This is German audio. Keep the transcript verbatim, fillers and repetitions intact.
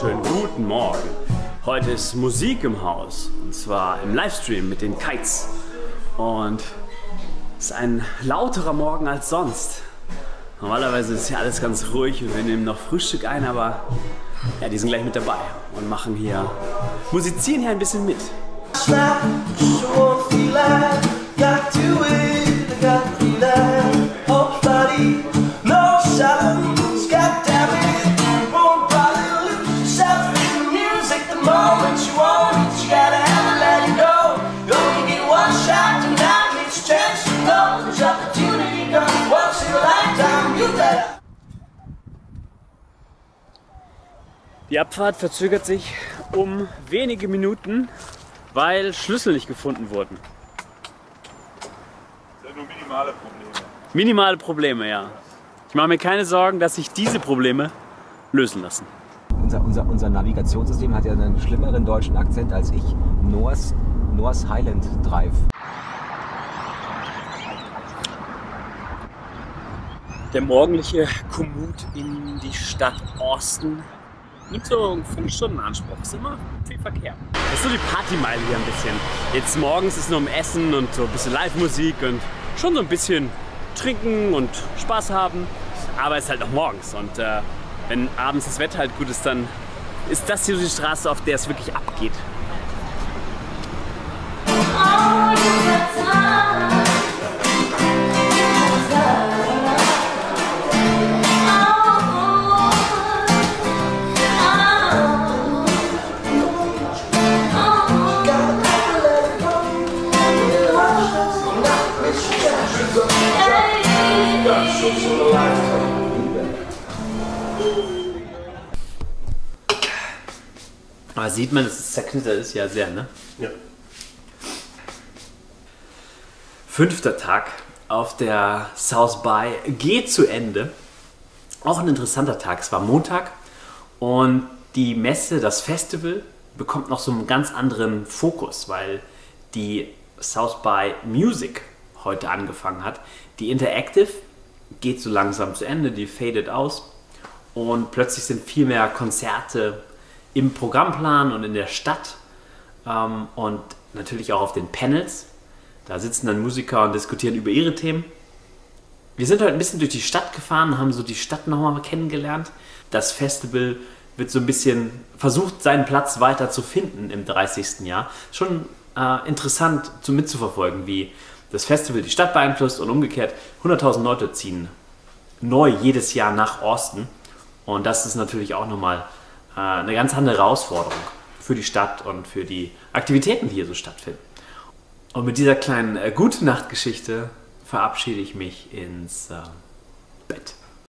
wunderschönen guten Morgen. Heute ist Musik im Haus, und zwar im Livestream mit den Kytes. Und es ist ein lauterer Morgen als sonst. Normalerweise ist hier alles ganz ruhig und wir nehmen noch Frühstück ein, aber ja, die sind gleich mit dabei und machen hier, musizieren hier ein bisschen mit. Die Abfahrt verzögert sich um wenige Minuten, weil Schlüssel nicht gefunden wurden. Das sind nur minimale Probleme. Minimale Probleme, ja. Ich mache mir keine Sorgen, dass sich diese Probleme lösen lassen. Unser, unser, unser Navigationssystem hat ja einen schlimmeren deutschen Akzent als ich. North, North Highland Drive. Der morgendliche Kommut in die Stadt Austin. Nimmt so fünf Stunden in Anspruch, ist immer viel Verkehr. Das ist so die Partymeile hier ein bisschen. Jetzt morgens ist nur um Essen und so ein bisschen Live-Musik und schon so ein bisschen trinken und Spaß haben. Aber es ist halt noch morgens und äh, wenn abends das Wetter halt gut ist, dann ist das hier so die Straße, auf der es wirklich abgeht. Aber sieht man, dass es zerknittert ist ja sehr, ne? Ja. Fünfter Tag auf der South by geht zu Ende. Auch ein interessanter Tag. Es war Montag und die Messe, das Festival, bekommt noch so einen ganz anderen Fokus, weil die South by Music heute angefangen hat. Die Interactive geht so langsam zu Ende, die fadet aus und plötzlich sind viel mehr Konzerte im Programmplan und in der Stadt ähm, und natürlich auch auf den Panels. Da sitzen dann Musiker und diskutieren über ihre Themen. Wir sind heute ein bisschen durch die Stadt gefahren, haben so die Stadt nochmal kennengelernt. Das Festival wird so ein bisschen versucht, seinen Platz weiter zu finden im dreißigsten Jahr. Schon äh, interessant zu mitzuverfolgen, wie das Festival die Stadt beeinflusst und umgekehrt. hunderttausend Leute ziehen neu jedes Jahr nach Austin und das ist natürlich auch nochmal eine ganz andere Herausforderung für die Stadt und für die Aktivitäten, die hier so stattfinden. Und mit dieser kleinen äh, Gute-Nacht-Geschichte verabschiede ich mich ins äh, Bett.